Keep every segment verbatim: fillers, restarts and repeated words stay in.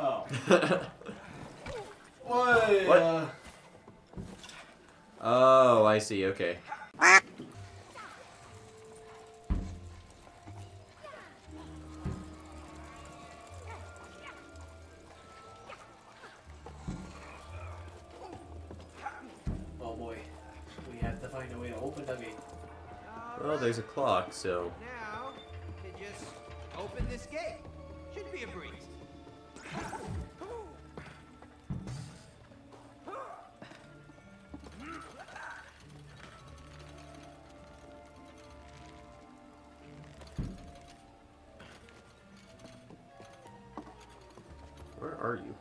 Oh. Why, what? Uh... Oh, I see. Okay. Oh boy, we have to find a way to open the gate. Well, there's a clock, so. Now, you can just open this gate. Should be a breeze. Where are you?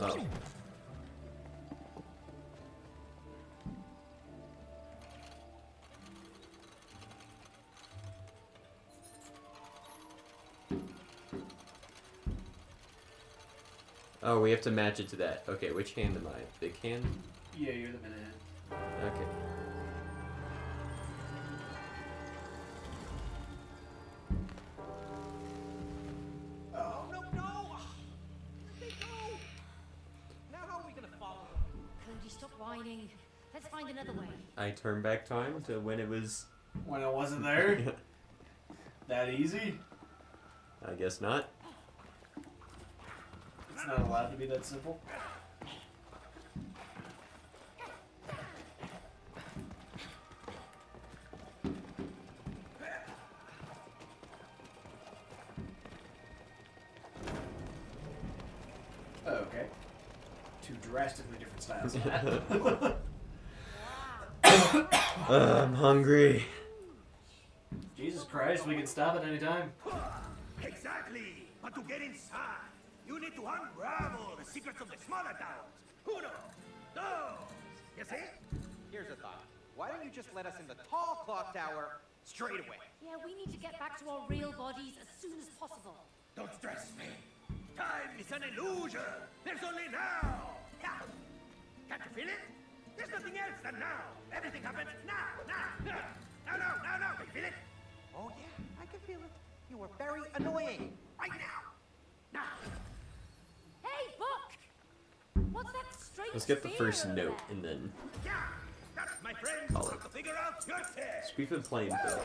Oh. Oh, we have to match it to that. Okay, which hand am I? Big hand? Yeah, you're the minute hand. Okay. I turn back time to when it was... When I wasn't there? That easy? I guess not. It's not allowed to be that simple. Oh, okay. Two drastically different styles of that. Uh, I'm hungry. Jesus Christ, we can stop at any time. Exactly. But to get inside, you need to unravel the secrets of the smaller towns. Uno, dos. You see? Here's a thought. Why don't you just let us in the tall clock tower straight away? Yeah, we need to get back to our real bodies as soon as possible. Don't stress me. Time is an illusion. There's only now. Yeah. Can't you feel it? There's nothing else than now. Everything happens now, now, now, now, now, now, now. Can you feel it? Oh, yeah, I can feel it. You were very annoying. Right now. Now. Hey, Buck! What's that strange Let's get the first note and then... Yeah, that's my friend. Call it. Figure out your test. We've been playing for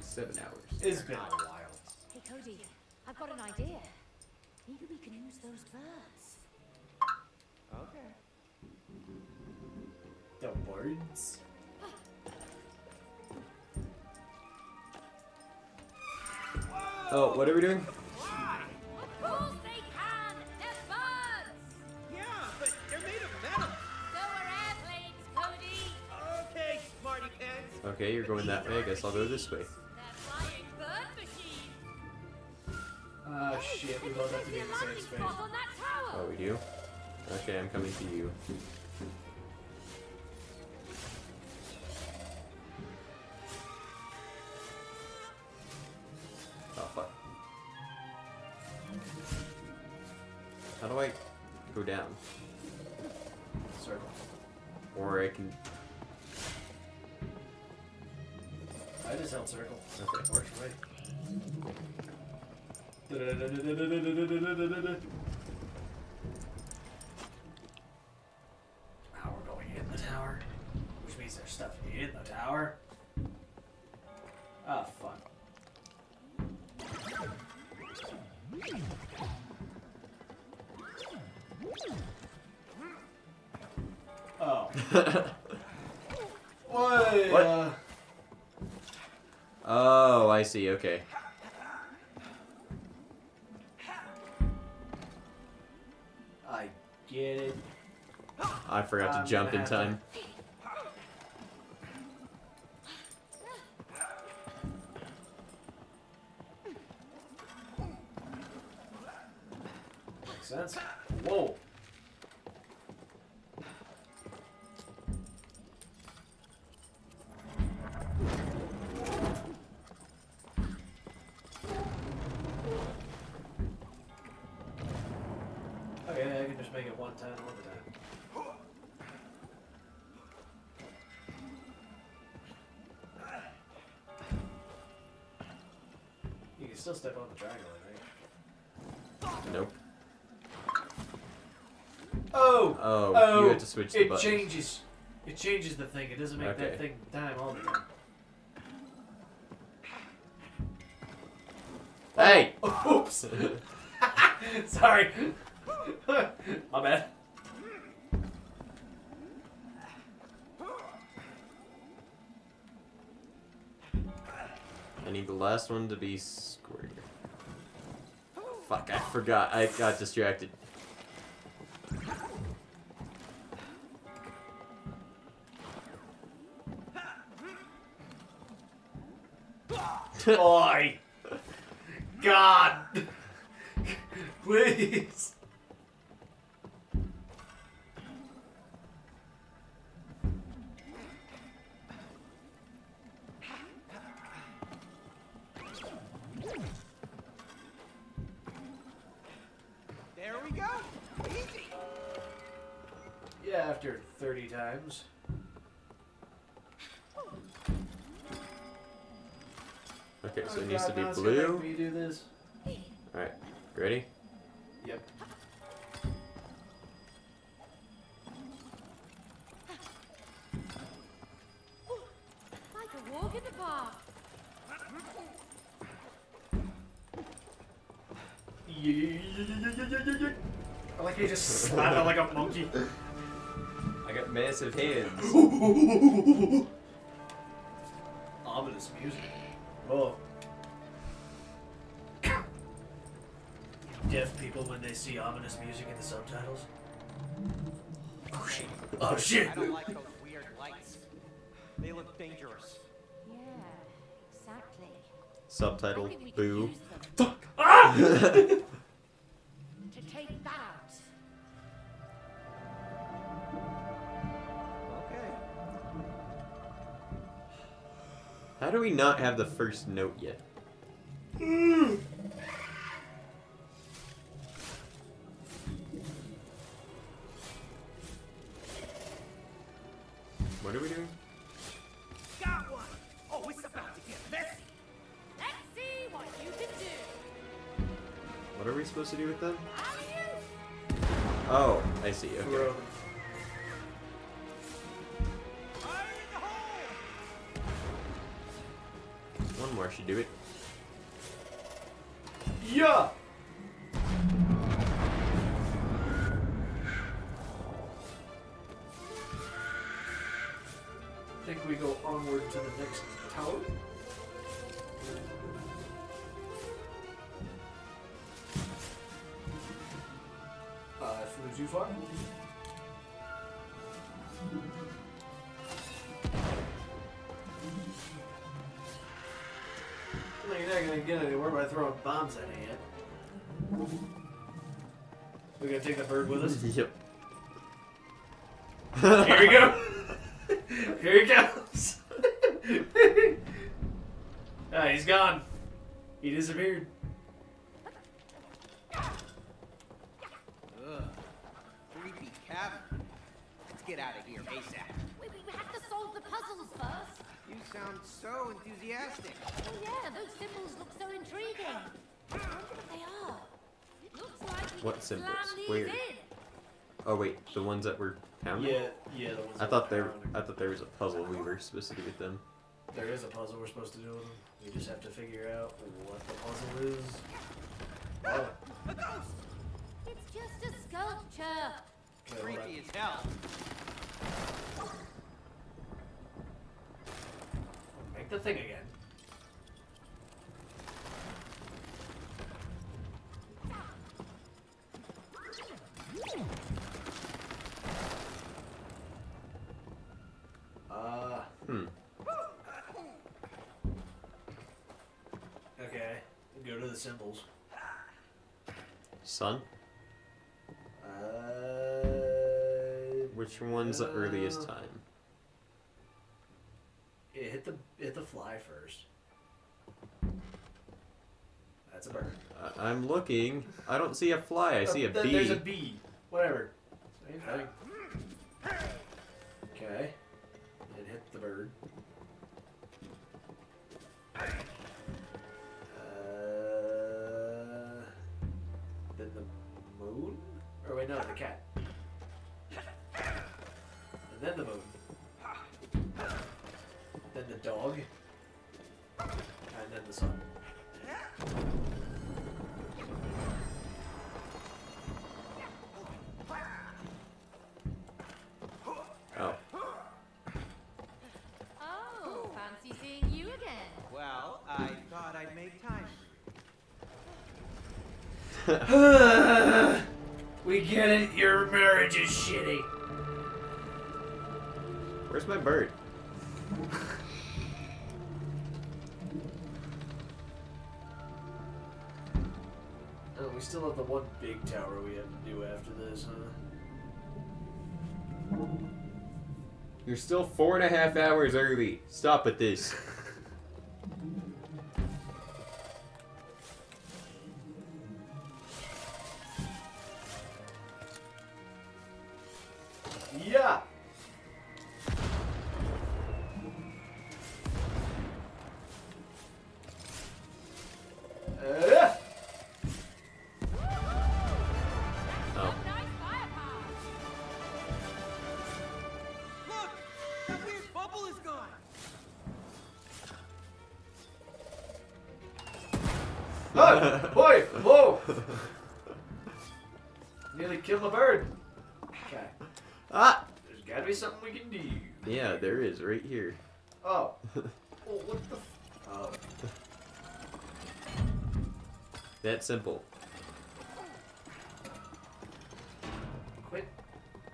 seven hours. It's been a while. Hey, Cody, I've got an idea. Maybe we can use those birds. Okay. The words. Oh, what are we doing? Why? Of course they can! They're birds! Yeah, but they're made of metal. So are airplanes, Cody. Okay, smarty pants. Okay, you're going that way. I guess I'll go this way. They're flying bird machines. Ah, shit, we both have to be in the same space. Oh, we do? Okay, I'm coming to you. How do I go down? Circle. Or I can... I just held circle. Okay. Works right. Da -da -da -da -da -da -da -da -da. Now we're going in the tower. Which means there's stuff in the tower. Ah, fuck. Oh. Why, what? Uh... Oh, I see. Okay. I get it. I forgot I'm to jump in time. To... Makes sense. Whoa. still step on the dragon, right? Nope. Oh! Oh, oh, you had to switch the button. It changes. It changes the thing. It doesn't make okay. that thing dime all the time. Hey! Oh, oops! Sorry. My bad. I need the last one to be square. Fuck, I forgot. I got distracted. Oi! God! Please! There we go! Easy! Yeah, after thirty times. Okay, so it needs to be blue. Can you do this? Alright, ready? Yep. Like a walk in the park. I like how you just slapped it like a monkey. I got massive hands. Ominous music. Oh. Deaf people when they see ominous music in the subtitles. Oh shit. Oh shit. I don't like those weird lights. They look dangerous. Yeah, exactly. Subtitle boo. Fuck. Ah! To take that out. How do we not have the first note yet? Mm. What are we doing? Got one! Oh, it's about to get messy! Let's see what you can do! What are we supposed to do with them? Oh, I see, okay. Bro. One more should do it. Yeah. I think we go onward to the next tower. Uh, flew too far. You're not gonna get anywhere by throwing bombs at it yet. We're gonna take the bird with us? Yep. Here we go! Here he comes! Ah, he's gone. He disappeared. Ugh. Creepy cavern. Let's get out of here, ASAP. We, we have to solve the puzzles first. You sound so enthusiastic. Oh yeah, those symbols look so intriguing. I wonder what they are. It looks like what symbols? Weird. Oh wait, the ones that were pounded? Yeah, yeah. The ones I thought there, I thought there was a puzzle we were supposed to do with them. There is a puzzle we're supposed to do with them. We just have to figure out what the puzzle is. Oh. A ghost! It's just a sculpture. Creepy as hell. The thing again. Uh, hmm. Okay, go to the symbols. Sun? Uh, Which one's uh, the earliest time? It hit the hit the fly first. That's a bird. Uh, I'm looking. I don't see a fly. I see a bee. There's a bee. Whatever. Same thing. Okay. It hit the bird. Uh, Wait, no, the cat. And then the moon. Then the dog. And then the sun. Oh. Oh, fancy seeing you again. Well, I thought I'd make time for you. We get it, your marriage is shitty. Where's my bird? Oh, we still have the one big tower we have to do after this, huh? You're still four and a half hours early. Stop at this. Yeah. Uh. Oh. Look, that weird bubble is gone. Oh, boy, whoa! Nearly killed the bird. Okay. Ah! There's gotta be something we can do. Yeah, there is, right here. Oh. Oh, what the f- Oh. That simple. Quit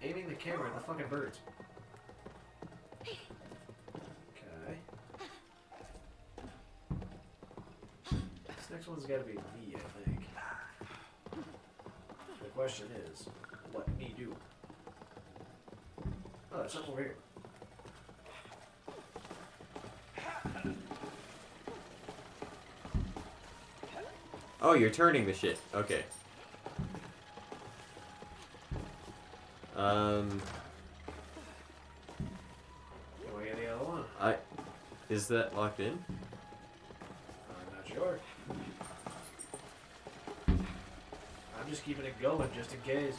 aiming the camera at the fucking birds. Okay. This next one's gotta be me, I think. The question is, what me do? Oh, there's something over here. Oh, you're turning the shit. Okay. Um. Can we get the other one? I. Is that locked in? I'm not sure. I'm just keeping it going just in case.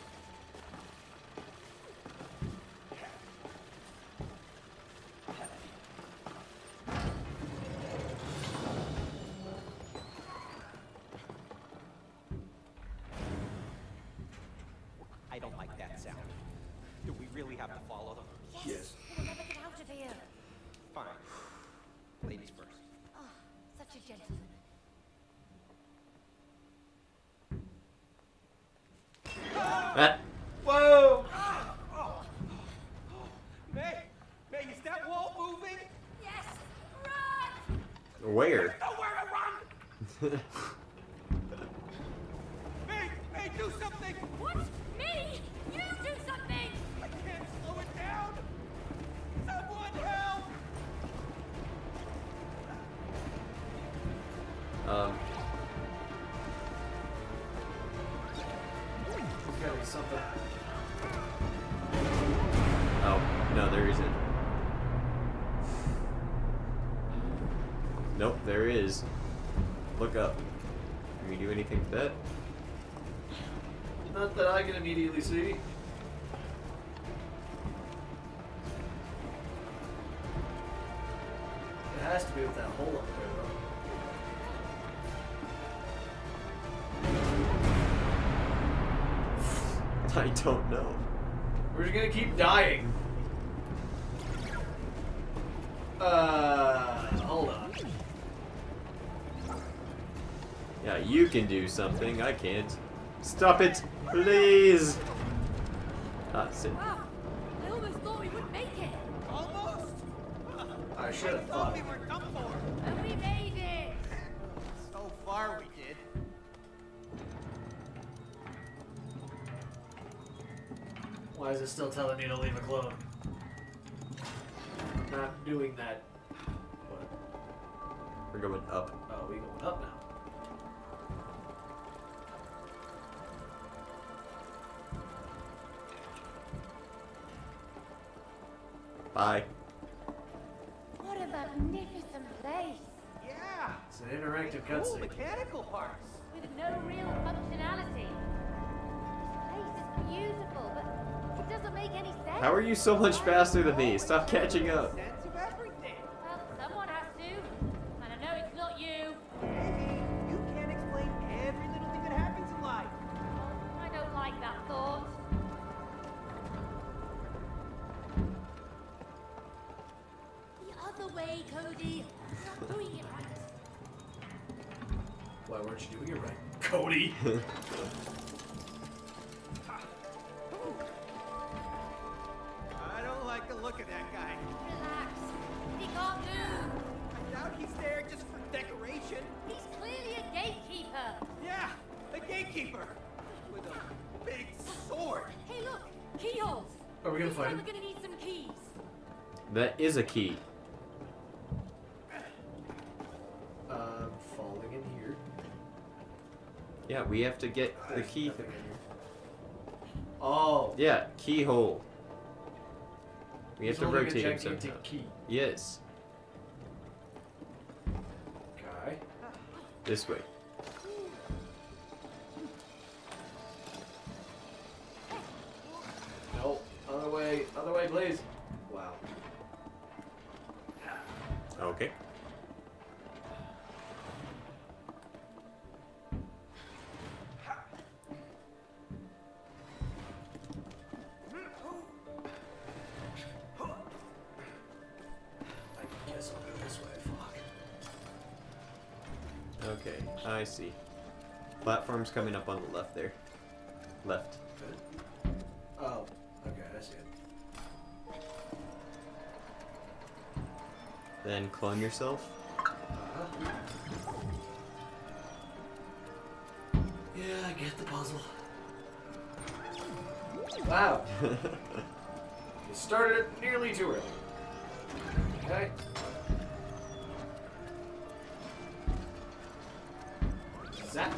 Look up. Can we do anything with that? Not that I can immediately see. It has to be with that hole up there, though. I don't know. We're just gonna keep dying. Uh, hold on. Yeah, you can do something. I can't. Stop it, please. Ah, sit. Wow, I almost thought we would make it. Almost. I should have thought we were done for. And we made it. So far, we did. Why is it still telling me to leave a clone? I'm not doing that. What? We're going up. Oh, we going up now. Bye. What a magnificent place! Yeah! It's an interactive cutscene. Cool mechanical parts! With no real functionality. This place is beautiful. beautiful, but it doesn't make any sense. How are you so much faster than me? Stop catching up. Well, someone has to, and I know it's not you. Maybe you can't explain every little thing that happens in life. I don't like that thought. The other way, Cody. Stop doing it right. Why weren't you doing it right, Cody? I don't like the look of that guy. Relax. He can't move. I doubt he's there just for decoration. He's clearly a gatekeeper. Yeah, a gatekeeper. With a big sword. Hey, look. Keyholes. Are we going to fight him? We're going to need some keys. That is a key. Yeah, we have to get the key. Oh. Yeah, keyhole. We have to rotate him sometime. Key. Yes. Okay. This way. No, other way, other way, please. Wow. Okay. I see. Platform's coming up on the left there. Left. Good. Oh, okay, I see it. Then clone yourself. Uh-huh. Yeah, I get the puzzle. Wow. You started nearly too early. Okay. Zap.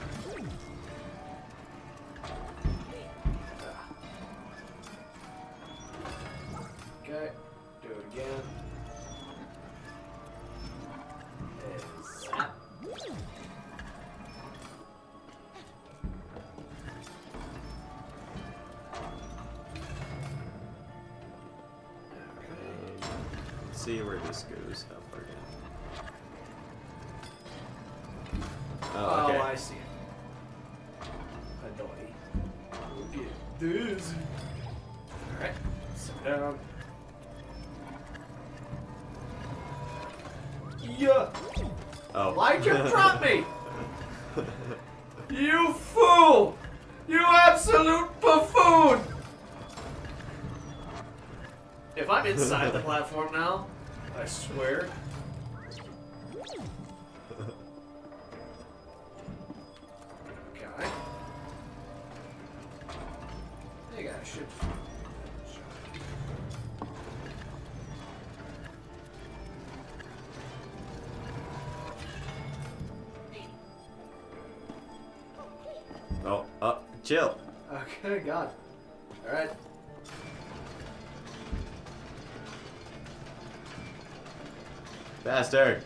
Okay, do it again. And zap. Okay. Let's see where this goes. How far down? Oh, okay. Oh, I see it. Annoying. Look at this. Alright, sit down. Yeah! Oh. Why'd you drop me? You fool! You absolute buffoon! If I'm inside the platform now, I swear. Oh, uh, chill. Okay, God. All right. Faster.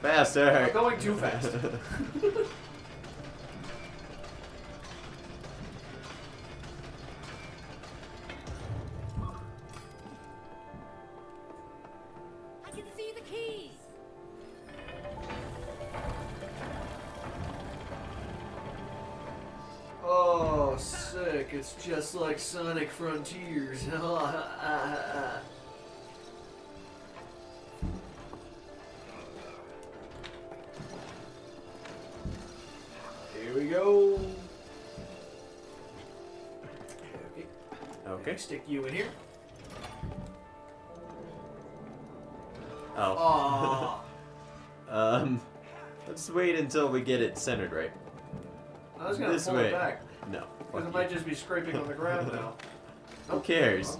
Faster. I'm going too fast. It's just like Sonic Frontiers. Here we go. Okay. Okay. Stick you in here. Oh. um. Let's wait until we get it centered right. I was gonna this pull way. It back. No. Because it might just be scraping on the ground now. Who cares?